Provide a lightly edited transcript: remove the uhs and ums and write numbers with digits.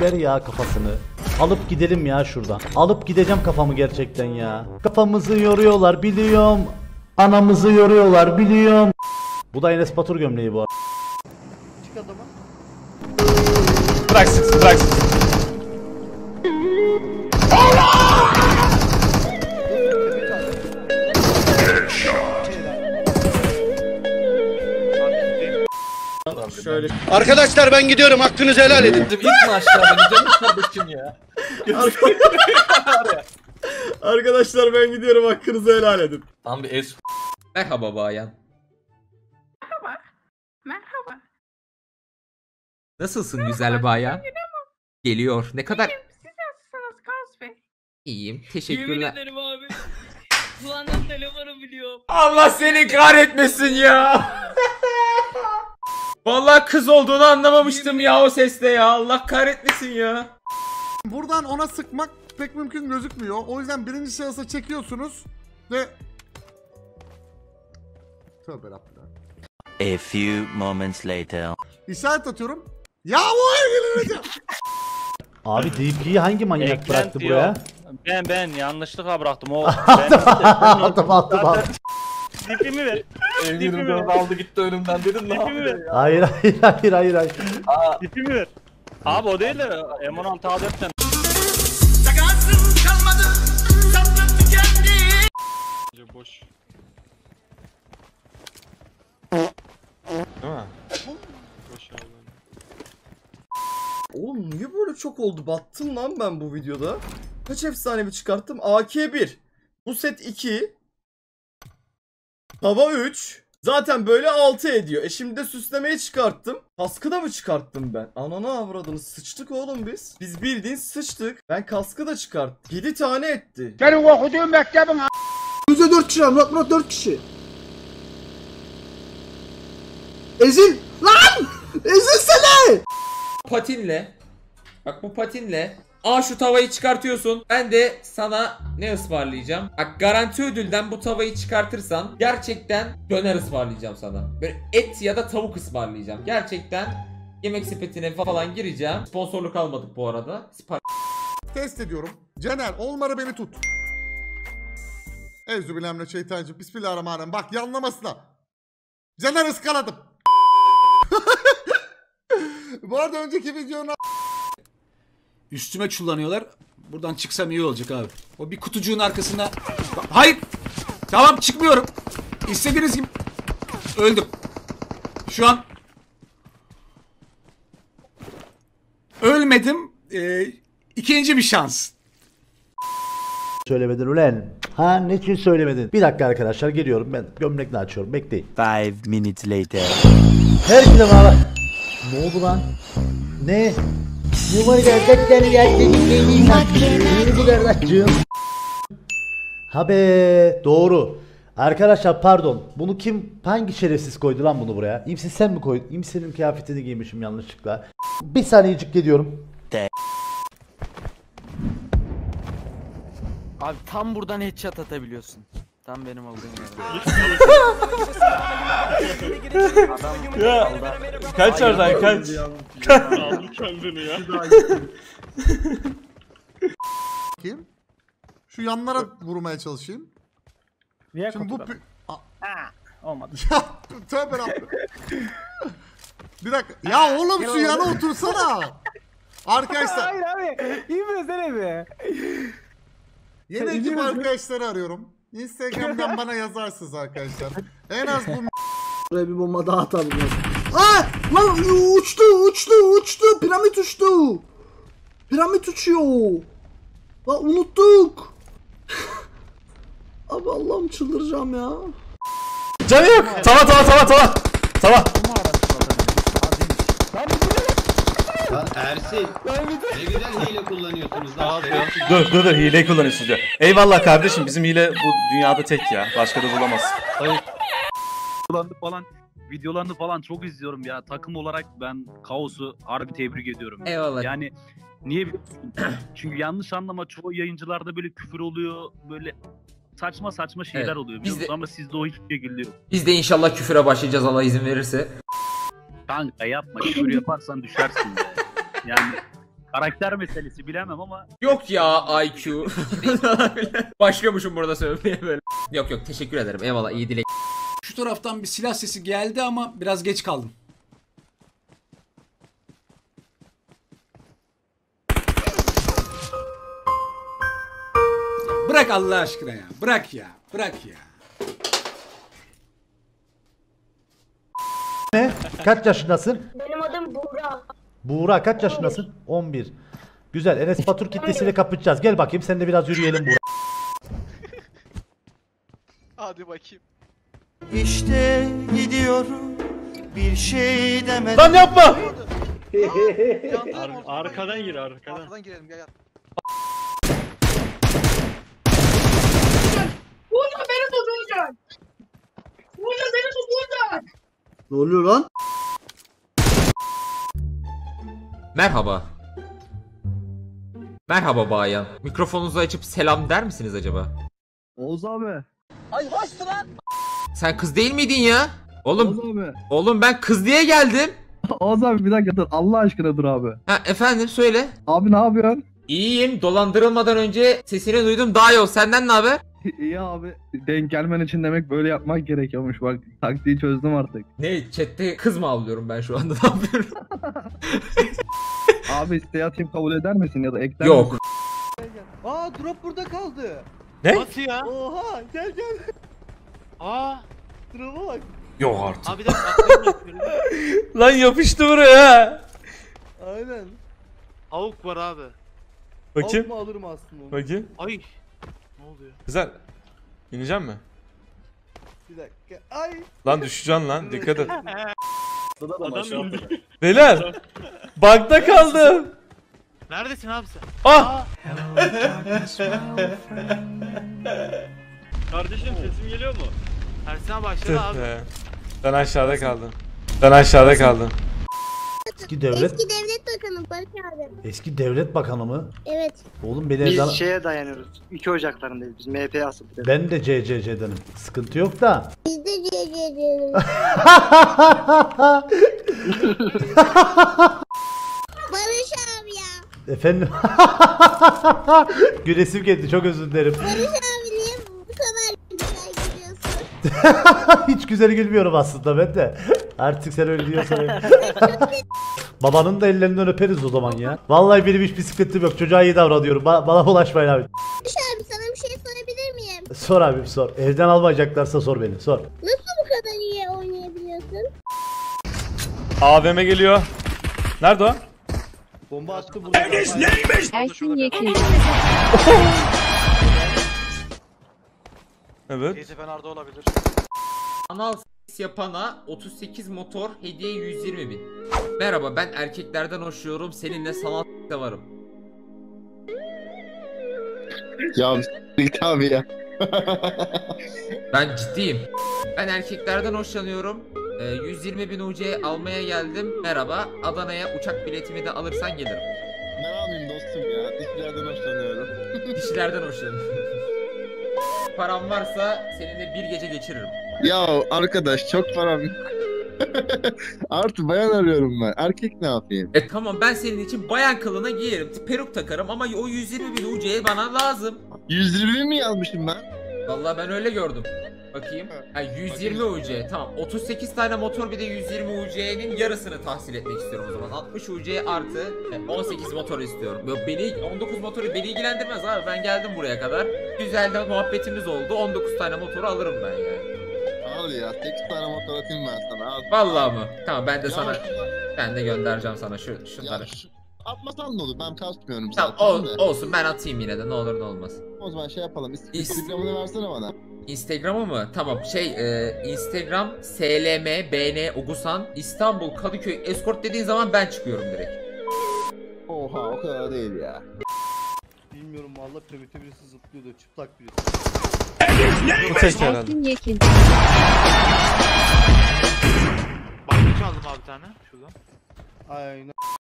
ver ya kafasını. Alıp gidelim ya şuradan. Alıp gideceğim kafamı gerçekten ya. Kafamızı yoruyorlar biliyorum. Anamızı yoruyorlar biliyorum. Bu da Enes Batur gömleği bu arada. Çık adamı. Bıraksın, bıraksın. Şöyle. Arkadaşlar ben gidiyorum, hakkınızı helal edin. Gitme aşağıda, gidelim kardeşim ya. Arkadaşlar ben gidiyorum, hakkınızı helal edin. Tam bir es... Merhaba bayan. Merhaba. Merhaba. Nasılsın merhaba, güzel bayan? Geliyor. Ne kadar... İyiyim, siz nasılsınız Kaz Bey? İyiyim, teşekkürler. Yemin ederim abi. Kulağından telefonu biliyorum. Allah seni kahretmesin ya. Vallahi kız olduğunu anlamamıştım ya o sesle ya. Allah kahretmesin ya. Buradan ona sıkmak pek mümkün gözükmüyor. O yüzden birinci şahısa çekiyorsunuz ve tövbe Rabbim. A few moments later. İşaret atıyorum. Ya vay. Abi DP'yi hangi manyak bıraktı diyor. Buraya? Ben yanlışlıkla bıraktım o. Attım. Dipimi ver. Dipimi aldı gitti önümden dedim ne yapıyor ya? Hayır. Dipimi ver. Abi o değil de M16 A4'ten. Sakatım kalmadı. Sattım tükendi. Boş. Değil mi? Boş ya. Oğlum niye böyle çok oldu? Battım lan ben bu videoda. Kaç efsanevi çıkarttım? AK1. Bu set 2. Hava 3. Zaten böyle 6 ediyor. E şimdi de süslemeyi çıkarttım. Kaskı da mı çıkarttım ben? Ananı avradını sıçtık oğlum biz. Biz bildiğin sıçtık. Ben kaskı da çıkarttım. 7 tane etti. Senin okuduğun mektebin a**. Yüzde 4 kişi lan. Murat 4 kişi. Ezil. Lan! Ezilsene! Patinle. Bak bu patinle. Aa şu tavayı çıkartıyorsun. Ben de sana ne ısmarlayacağım? Bak garanti ödülden bu tavayı çıkartırsan gerçekten döner ısmarlayacağım sana. Böyle et ya da tavuk ısmarlayacağım. Gerçekten yemek sepetine falan gireceğim. Sponsorluk almadık bu arada. Test ediyorum. Caner olmarı beni tut. Evzübilemle şeytancım. Bismillahirrahmanirrahim. Bak yanlamasına. Caner ıskaladım. Bu arada önceki videonu... Üstüme çullanıyorlar. Buradan çıksam iyi olacak abi. O bir kutucuğun arkasında... Hayır! Tamam çıkmıyorum. İstediğiniz gibi... Öldüm. Şu an... Ölmedim. İkinci bir şans. Söylemedin ulan. Ha ne için söylemedin? Bir dakika arkadaşlar geliyorum ben. Gömlekle açıyorum. Bekleyin. 5 minutes later. Herkese var. Ne oldu lan? Ne? Ha be doğru. Arkadaşlar pardon. Bunu kim hangi şerefsiz koydu lan bunu buraya? İmsi sen mi koydun? İmsi'nin kıyafetini giymişim yanlışlıkla. Bir saniyecik geliyorum. Abi tam buradan headshot atabiliyorsun. Tam benim olduğum yerde. Kaç oradan kaç. Aldım kendini ya. Bakayım. Şu yanlara vurmaya çalışayım. Niye kapıdan? Olmadı. Ya tövbe Rabbim. Bir dakika. Ya oğlum şu yana otursana. Arkadaşlar. Hayır abi. İyimiz nereye? Yine ekip arkadaşları arıyorum. Instagram'dan bana yazarsınız arkadaşlar. En az bu buraya bir bomba daha atabilirim. Ah! Lan uçtu. Piramit uçtu. Piramit uçuyor. Lan unuttuk. Abi Allah'ım çıldıracağım ya. Canı yok. Tava. Lan Ersin. Ne güzel hile kullanıyorsunuz lan. Dur hile kullanıyorsunuz ya. Eyvallah kardeşim bizim hile bu dünyada tek ya. Başka da bulamazsın. Hayır. Videolarını falan çok izliyorum ya. Takım olarak ben Kaos'u harbi tebrik ediyorum. Eyvallah. Yani niye biliyorsun? Çünkü yanlış anlama çoğu yayıncılarda böyle küfür oluyor. Böyle saçma şeyler oluyor. Biliyorsunuz ama sizde o hiç şekilde yok. Biz de inşallah küfüre başlayacağız Allah izin verirse. Kanka yapma. Küfür yaparsan düşersin. Yani karakter meselesi bilemem ama. Yok ya IQ. Başlamışım burada söylemeye böyle. Yok yok, teşekkür ederim, eyvallah, iyi dilek. Şu taraftan bir silah sesi geldi ama biraz geç kaldım. Bırak Allah aşkına ya. Bırak ya. Bırak ya. Ne? Kaç yaşındasın? Benim adım Buğra. Buğra kaç yaşındasın? 11. Güzel. Enes Batur kitlesiyle kapışacağız. Gel bakayım, seninle biraz yürüyelim Buğra. Hadi bakayım. İşte gidiyorum. Bir şey demedim. Lan yapma! Arkadan gir, arkadan. Arkadan girelim, gel. Ne oluyor lan? Merhaba. Merhaba bayan. Mikrofonunuzu açıp selam der misiniz acaba? Oğuz abi. Ay hoşsun lan. Sen kız değil miydin ya? Oğlum. Oğuz abi. Oğlum ben kız diye geldim. Oğuz abi bir dakika dur. Allah aşkına dur abi. Ha efendim söyle. Abi ne yapıyorsun? İyiyim. Dolandırılmadan önce sesini duydum. Daha iyi ol. Senden ne haber? İyi abi, denk gelmen için demek böyle yapmak gerekiyormuş, bak taktiği çözdüm artık. Ne, chatte kız mı avlıyorum ben şu anda, ne yapıyorum? Abi isteği atayım, kabul eder misin ya da ekler yok misin? Aa drop burada kaldı. Ne? Nasıl ya? Oha gel gel. Aa drop'a bak. Yok artık. Abi de lan yapıştı buraya. Aynen. Avuk var abi. Bakayım. Avuk mu alırım aslında onu. Bakayım. Ay. Güzel. İneceğim mi? Bir dakika. Ay. Lan düşeceksin lan. Dikkat et. Adam beyler. Bug'da kaldım. Neredesin abi sen? Ah! Kardeşim sesim geliyor mu? Tersine başladı abi. Ben aşağıda kaldım. Ben aşağıda kaldım. Eski devlet bakanı Barış abi. Eski devlet bakanı mı? Evet. Oğlum beni biz şeye dayanıyoruz. 2 Ocaklarındayız biz. MHP'ye asıl. Ben de CCC'denim. Sıkıntı yok da. Biz de CCC'denim. Barış abi ya. Efendim. Gülesim geldi, çok özür dilerim. Barış abi niye bu kadar güzel gülüyorsun? Hiç güzel gülmüyorum aslında ben de. Artık sen öyle diyorsan öyle. Babanın da ellerinden öperiz o zaman ya. Vallahi benim hiçbir sıkıntım yok. Çocuğa iyi davranıyorum. Bana bulaşmayın abi. Barış abi sana bir şey sorabilir miyim? Sor abim sor. Evden almayacaklarsa sor beni. Sor. Nasıl bu kadar iyi oynayabiliyorsun? AVM geliyor. Nerede o? Bomba attı burada. Enes neymiş? Ersin Yekin. Evet. Teyze Fener'de olabilir. Anal yapana 38 motor hediye 120.000. Merhaba ben erkeklerden hoşluyorum, seninle sanat da varım. Ya s**t abi ya. Ben ciddiyim. Ben erkeklerden hoşlanıyorum. 120.000 UC almaya geldim. Merhaba, Adana'ya uçak biletimi de alırsan gelirim. Ne alayım dostum ya, dişlerden hoşlanıyorum. Dişlerden hoşlanıyorum. Param varsa seninle bir gece geçiririm. Ya arkadaş çok param. Artı bayan arıyorum ben. Erkek ne yapayım? E tamam ben senin için bayan kılığına giyerim. Peruk takarım ama o 120.000 UC'ye bana lazım. 120 mi almışım ben? Vallahi ben öyle gördüm. Bakayım. Ha, 120 UC. Tamam. 38 tane motor bir de 120 UC'nin yarısını tahsil etmek istiyorum o zaman. 60 UC artı 18 motor istiyorum. Beni 19 motoru beni ilgilendirmez abi. Ben geldim buraya kadar. Güzel de muhabbetimiz oldu. 19 tane motoru alırım ben yani. Al ya. 8 tane motor atayım ben sana. Al. Vallahi mı? Tamam ben de ya sana ben de göndereceğim sana şunları. Atmasan ne olur? Ben kasmıyorum zaten. Tamam olsun ben atayım yine de ne olur ne olmaz. O zaman şey yapalım. Instagram'ını versene bana. Instagram'ı mı? Tamam Instagram slmbnogusan İstanbul Kadıköy Escort dediğin zaman ben çıkıyorum direkt. Oha o kadar değil ya. Bilmiyorum valla premite birisi zıplıyordu, çıplak birisi. Bu tekrar aldı. Bak çaldım abi tane şuradan. Aynen.